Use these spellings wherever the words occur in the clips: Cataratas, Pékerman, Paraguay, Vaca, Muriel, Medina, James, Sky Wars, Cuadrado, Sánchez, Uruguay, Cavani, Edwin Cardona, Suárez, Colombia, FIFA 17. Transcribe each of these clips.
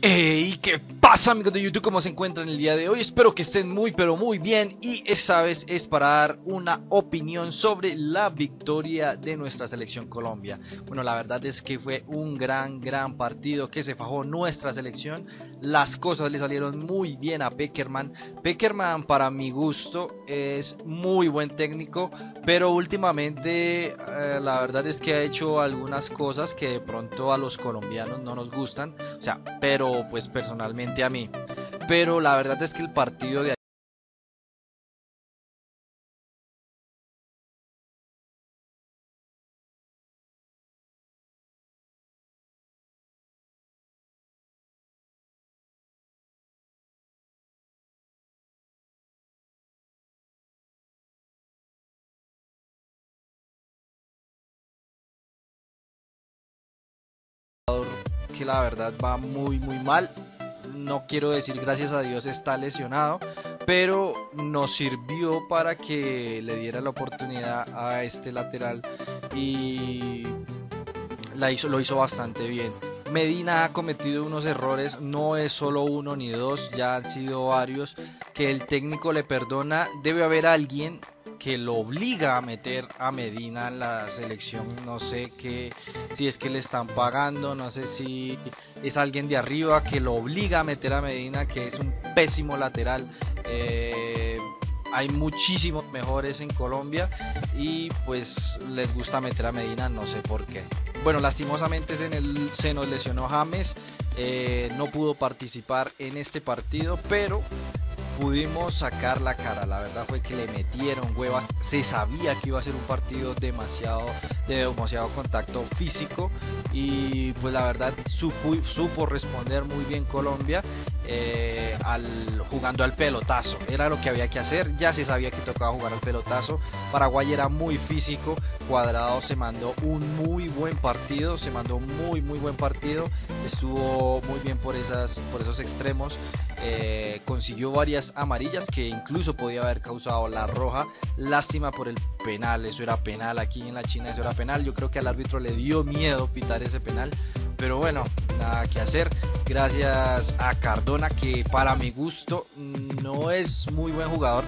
¡Hey! ¿Qué pasa, amigos de YouTube? ¿Cómo se encuentran el día de hoy? Espero que estén muy pero muy bien, y esta vez es para dar una opinión sobre la victoria de nuestra selección Colombia. Bueno, la verdad es que fue un gran partido que se fajó nuestra selección. Las cosas le salieron muy bien a Pékerman. Pékerman, para mi gusto, es muy buen técnico, pero últimamente la verdad es que ha hecho algunas cosas que de pronto a los colombianos no nos gustan, o sea, pero pues personalmente a mí. Pero la verdad es que el partido de ayer que la verdad va muy mal. No quiero decir gracias a Dios está lesionado, pero nos sirvió para que le diera la oportunidad a este lateral y lo hizo bastante bien. Medina ha cometido unos errores, no es solo uno ni dos, ya han sido varios que el técnico le perdona. Debe haber alguien que lo obliga a meter a Medina en la selección. No sé si es que le están pagando, no sé si es alguien de arriba que lo obliga a meter a Medina, que es un pésimo lateral. Hay muchísimos mejores en Colombia y pues les gusta meter a Medina, no sé por qué. Bueno, lastimosamente se nos lesionó James, no pudo participar en este partido, pero pudimos sacar la cara. La verdad fue que le metieron huevas. Se sabía que iba a ser un partido de demasiado contacto físico, y pues la verdad supo responder muy bien Colombia, jugando al pelotazo. Era lo que había que hacer, ya se sabía que tocaba jugar al pelotazo. Paraguay era muy físico. Cuadrado se mandó un muy buen partido, muy buen partido, estuvo muy bien por esos extremos. Consiguió varias amarillas que incluso podía haber causado la roja. Lástima por el penal, eso era penal, aquí en la China eso era penal. Yo creo que al árbitro le dio miedo pitar ese penal, pero bueno, nada que hacer. Gracias a Cardona, que para mi gusto no es muy buen jugador.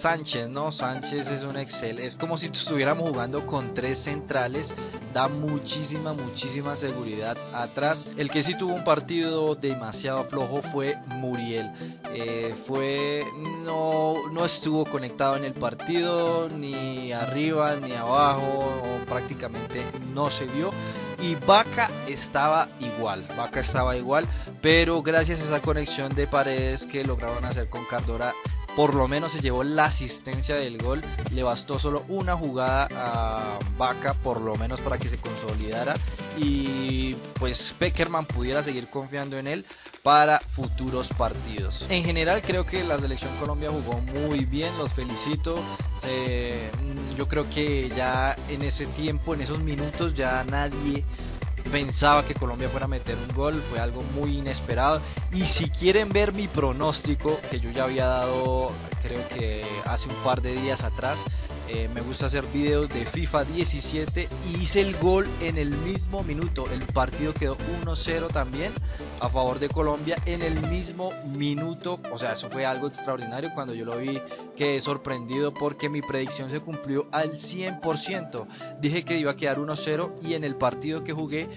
Sánchez, ¿no? Sánchez es un excel, es como si estuviéramos jugando con tres centrales, da muchísima seguridad atrás. El que sí tuvo un partido demasiado flojo fue Muriel. No estuvo conectado en el partido, ni arriba ni abajo, o prácticamente no se vio. Y Vaca estaba igual, pero gracias a esa conexión de paredes que lograron hacer con Cardona, por lo menos se llevó la asistencia del gol. Le bastó solo una jugada a Vaca, por lo menos, para que se consolidara, y pues Pékerman pudiera seguir confiando en él para futuros partidos. En general, creo que la selección Colombia jugó muy bien, los felicito. Yo creo que ya en ese tiempo, en esos minutos, ya nadie pensaba que Colombia fuera a meter un gol. Fue algo muy inesperado. Y si quieren ver mi pronóstico, que yo ya había dado, creo que hace un par de días atrás, me gusta hacer videos de FIFA 17, y hice el gol en el mismo minuto. El partido quedó 1-0 también a favor de Colombia en el mismo minuto. O sea, eso fue algo extraordinario. Cuando yo lo vi, quedé sorprendido porque mi predicción se cumplió al 100%. Dije que iba a quedar 1-0, y en el partido que jugué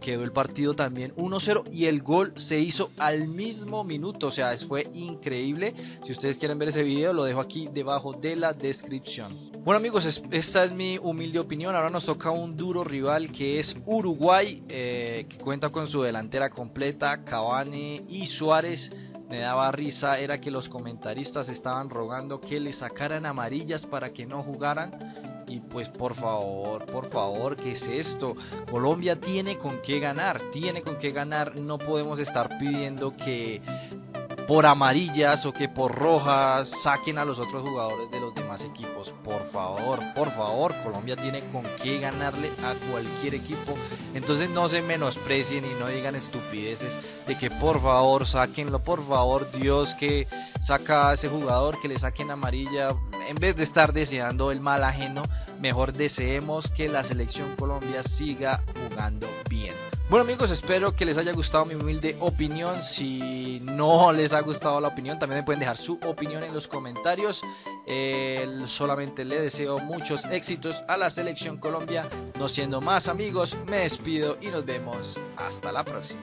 quedó el partido también 1-0, y el gol se hizo al mismo minuto. O sea, fue increíble. Si ustedes quieren ver ese video, lo dejo aquí debajo de la descripción. Bueno, amigos, esta es mi humilde opinión. Ahora nos toca un duro rival, que es Uruguay, que cuenta con su delantera completa, Cavani y Suárez. Me daba risa, era que los comentaristas estaban rogando que le sacaran amarillas para que no jugaran, y Y pues por favor, ¿qué es esto? Colombia tiene con qué ganar, no podemos estar pidiendo que por amarillas o que por rojas saquen a los otros jugadores de los demás equipos. Por favor, Colombia tiene con qué ganarle a cualquier equipo. Entonces no se menosprecien y no digan estupideces de que por favor sáquenlo, por favor, Dios que saca a ese jugador, que le saquen amarilla. En vez de estar deseando el mal ajeno, mejor deseemos que la selección Colombia siga jugando bien. Bueno amigos, espero que les haya gustado mi humilde opinión. Si no les ha gustado la opinión, también me pueden dejar su opinión en los comentarios. Solamente le deseo muchos éxitos a la selección Colombia. No siendo más amigos, me despido y nos vemos hasta la próxima.